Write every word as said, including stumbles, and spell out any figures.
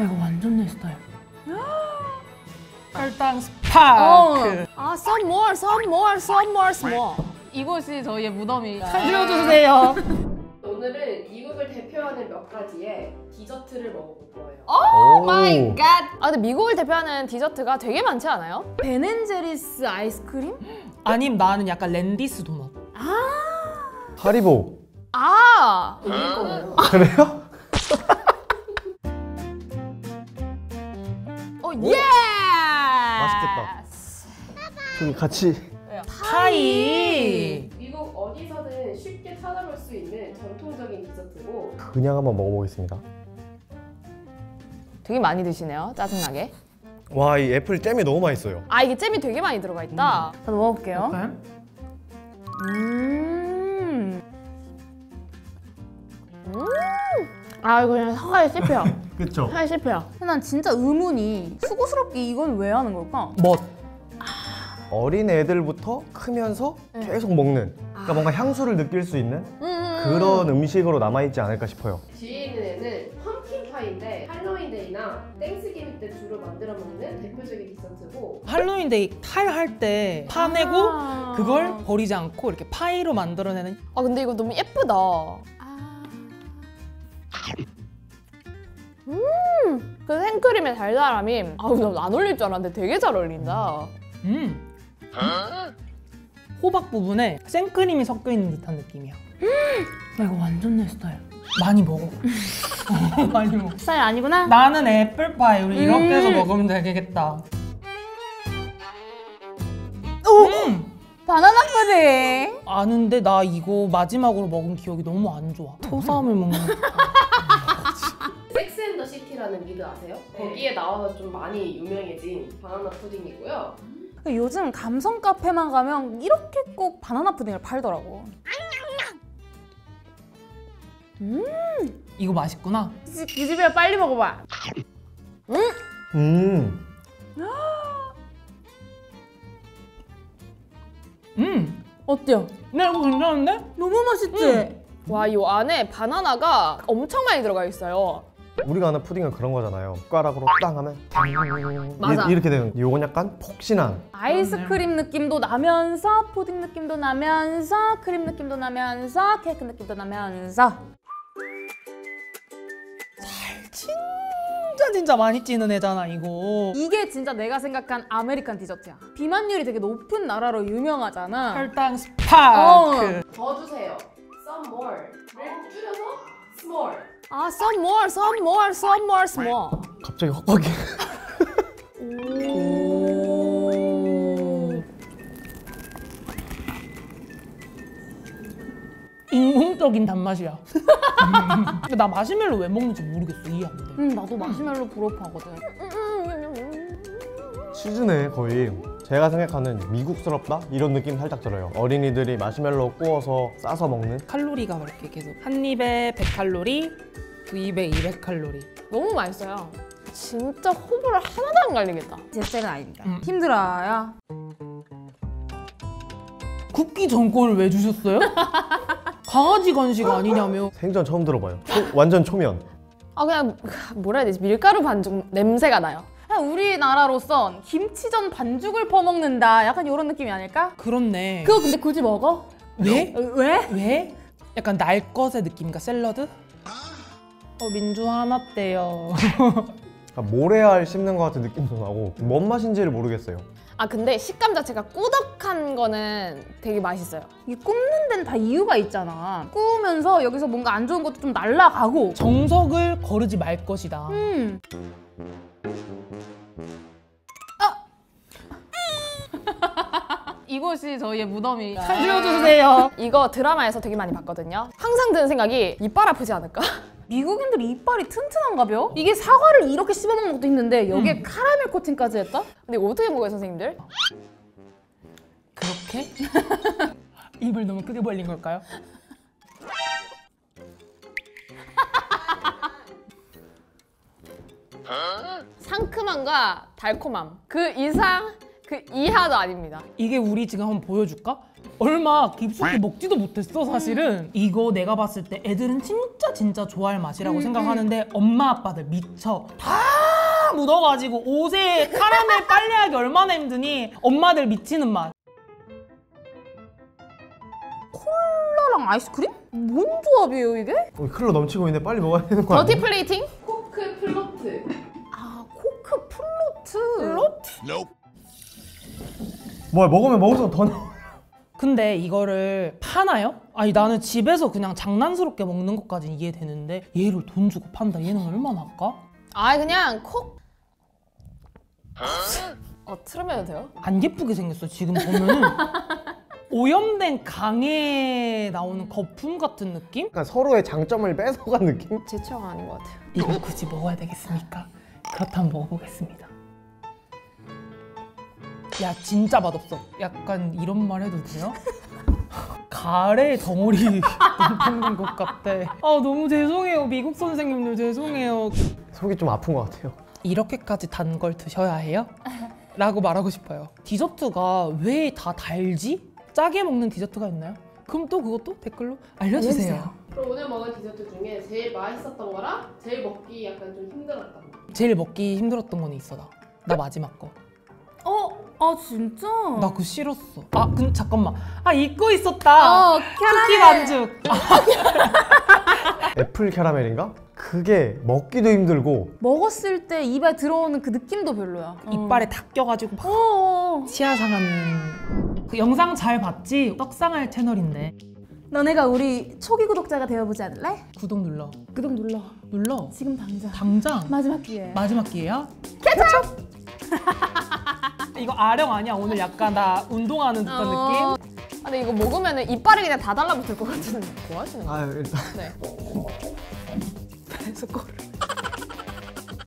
나 이거 완전 내 스타일. 설탕 스파크. 아, some more, some more, some more, some more. 이곳이 저희의 무덤이. 살려주세요. 오늘은 미국을 대표하는 몇 가지의 디저트를 먹어볼 거예요. 오 마이 갓! 아, 근데 미국을 대표하는 디저트가 되게 많지 않아요? 베넨제리스 아이스크림? 아님 나는 약간 랜디스 도넛. 아! 하리보. 아! 음. 아. 그래요? 오, 예! 맛있겠다. 저기 같이. 파이! 미국 어디서든 쉽게 찾아볼 수 있는 전통적인 디저트고, 그냥 한번 먹어보겠습니다. 되게 많이 드시네요, 짜증나게. 와, 이 애플 잼이 너무 맛있어요. 아, 이게 잼이 되게 많이 들어가 있다. 음. 저도 먹어볼게요. 음. 음. 아, 이거 그냥 사과에 씹혀. 그쵸? 사과에 씹혀. 난 진짜 의문이, 수고스럽게 이건 왜 하는 걸까? 멋. 어린 애들부터 크면서 응. 계속 먹는, 그러니까 아. 뭔가 향수를 느낄 수 있는 음 그런 음식으로 남아있지 않을까 싶어요. 뒤에 있는 애는 펌킨파이인데 할로윈데이나 땡스기빙 때 주로 만들어 먹는 대표적인 디저트고, 할로윈데이 탈할 때 파내고 아 그걸 버리지 않고 이렇게 파이로 만들어내는. 아, 근데 이거 너무 예쁘다. 아. 음, 그 생크림의 달달함이, 아우, 너무 안 어울릴 줄 알았는데 되게 잘 어울린다. 음. 아? 호박 부분에 생크림이 섞여 있는 듯한 느낌이야. 나 이거 완전 내 스타일. 많이 먹어. 어, 많이 먹어. 스타일 아니구나? 나는 애플파이. 우리 음 이렇게 해서 먹으면 되겠다. 오! 음! 바나나 푸딩! 아는데 나 이거 마지막으로 먹은 기억이 너무 안 좋아. 토사함을 먹는 섹스앤더시티라는 미드 아세요? 네. 거기에 나와서 좀 많이 유명해진 바나나 푸딩이고요. 요즘 감성 카페만 가면 이렇게 꼭 바나나 푸딩을 팔더라고. 음, 이거 맛있구나. 이 집이라 빨리 먹어봐. 음, 음, 음, 어때요? 네, 이거 괜찮은데? 너무 맛있지? 음. 와, 이 안에 바나나가 엄청 많이 들어가 있어요. 우리가 아는 푸딩은 그런 거잖아요. 숟가락으로 땅 하면 맞아. 이, 이렇게 되는. 요건 약간 폭신한 아이스크림 느낌도 나면서 푸딩 느낌도 나면서 크림 느낌도 나면서 케이크 느낌도 나면서. 잘 진짜 진짜 많이 찌는 애잖아, 이거. 이게 진짜 내가 생각한 아메리칸 디저트야. 비만율이 되게 높은 나라로 유명하잖아. 설탕 스파크. 어. 더 주세요. Some more를 줄여서 small. 아, some more, some more, some more, some more. 갑자기 헛박이. 오. 인공적인 단맛이야. 근데 나 마시멜로 왜 먹는지 모르겠어, 이해 안 돼. 응, 나도 마시멜로 부럽하거든. 치즈네, 거의. 제가 생각하는 미국스럽다? 이런 느낌 살짝 들어요. 어린이들이 마시멜로 구워서 싸서 먹는? 칼로리가 이렇게 계속 한 입에 백 칼로리, 두 입에 이백 칼로리. 너무 맛있어요. 진짜 호불호 하나도 안 갈리겠다. 제 스타일은 아닙니다. 음. 힘들어요. 굽기 전 거를 왜 주셨어요? 강아지 간식 아니냐며. 생전 처음 들어봐요. 초, 완전 초면. 아, 그냥 뭐라 해야 되지? 밀가루 반죽 냄새가 나요. 우리나라로선 김치전 반죽을 퍼먹는다, 약간 이런 느낌이 아닐까? 그렇네. 그거 근데 굳이 먹어? 왜? 왜? 왜? 약간 날것의 느낌인가? 샐러드? 어, 민주 하나 떼요. 모래알 씹는 것 같은 느낌도 나고 뭔 맛인지를 모르겠어요. 아, 근데 식감 자체가 꾸덕한 거는 되게 맛있어요. 이 굽는 데는 다 이유가 있잖아. 구우면서 여기서 뭔가 안 좋은 것도 좀 날라가고. 정석을 거르지 말 것이다. 음. 이곳이 저희의 무덤이. 살려주세요. 이거 드라마에서 되게 많이 봤거든요. 항상 드는 생각이 이빨 아프지 않을까? 미국인들이 이빨이 튼튼한가벼? 이게 사과를 이렇게 씹어먹는 것도 힘든데 여기에 음. 카라멜 코팅까지 했다? 근데 이거 어떻게 먹어요, 선생님들? 그렇게? 입을 너무 크게 벌린 걸까요? 상큼함과 달콤함, 그 이상 그 이하도 아닙니다. 이게 우리 지금 한번 보여줄까? 얼마 깊숙이 먹지도 못했어 사실은. 음. 이거 내가 봤을 때 애들은 진짜 진짜 좋아할 맛이라고 음, 생각하는데 엄마 아빠들 미쳐 다 묻어가지고 옷에 카라멜 빨래하기 얼마나 힘드니. 엄마들 미치는 맛. 콜라랑 아이스크림? 뭔 조합이에요 이게? 어, 클로 넘치고 있는데 빨리 먹어야 되는 거 아니야? 더티 플레이팅? 코크 플로트. 아 코크 플로트? 플로트? Nope. 뭐야 먹으면 먹을수록 더 나와. 근데 이거를 파나요? 아니 나는 집에서 그냥 장난스럽게 먹는 것까지는 이해되는데 얘를 돈 주고 판다? 얘는 얼마나 할까? 아이 그냥 콕! 어 트름해도 돼요? 안 예쁘게 생겼어 지금 보면은. 오염된 강에 나오는 거품 같은 느낌? 약간 서로의 장점을 뺏어간 느낌? 제 취향 아닌 것 같아요. 이거 굳이 먹어야 되겠습니까? 그렇다면 먹어보겠습니다. 야 진짜 맛없어. 약간 이런 말 해도 돼요? 가래 덩어리 넘는 것 같아. 아 너무 죄송해요 미국 선생님들. 죄송해요. 속이 좀 아픈 것 같아요. 이렇게까지 단 걸 드셔야 해요? 라고 말하고 싶어요. 디저트가 왜 다 달지? 짜게 먹는 디저트가 있나요? 그럼 또 그것도 댓글로 알려주세요. 알려주세요. 그럼 오늘 먹은 디저트 중에 제일 맛있었던 거랑 제일 먹기 약간 좀 힘들었던 거. 제일 먹기 힘들었던 건 있어. 나 나 마지막 거. 어? 아 진짜? 나 그거 싫었어. 아 근데 잠깐만. 아 잊고 있었다. 어, 쿠키 반죽. 아. 애플 캐러멜인가? 그게 먹기도 힘들고 먹었을 때 입에 들어오는 그 느낌도 별로야. 어. 이빨에 다 껴가지고 막 어어. 치아 상하는. 그 영상 잘 봤지? 떡상할 채널인데. 너네가 우리 초기 구독자가 되어보지 않을래? 구독 눌러. 구독 눌러. 눌러. 지금 당장. 당장? 마지막 기회. 마지막 기회야? 케첩! 이거 아령 아니야? 오늘 약간 나 운동하는 듯한 어... 느낌? 아, 근데 이거 먹으면 이빨이 그냥 다 달라붙을 것 같은데 뭐 하시는 거예요? 아 일단 네. 그래서 거를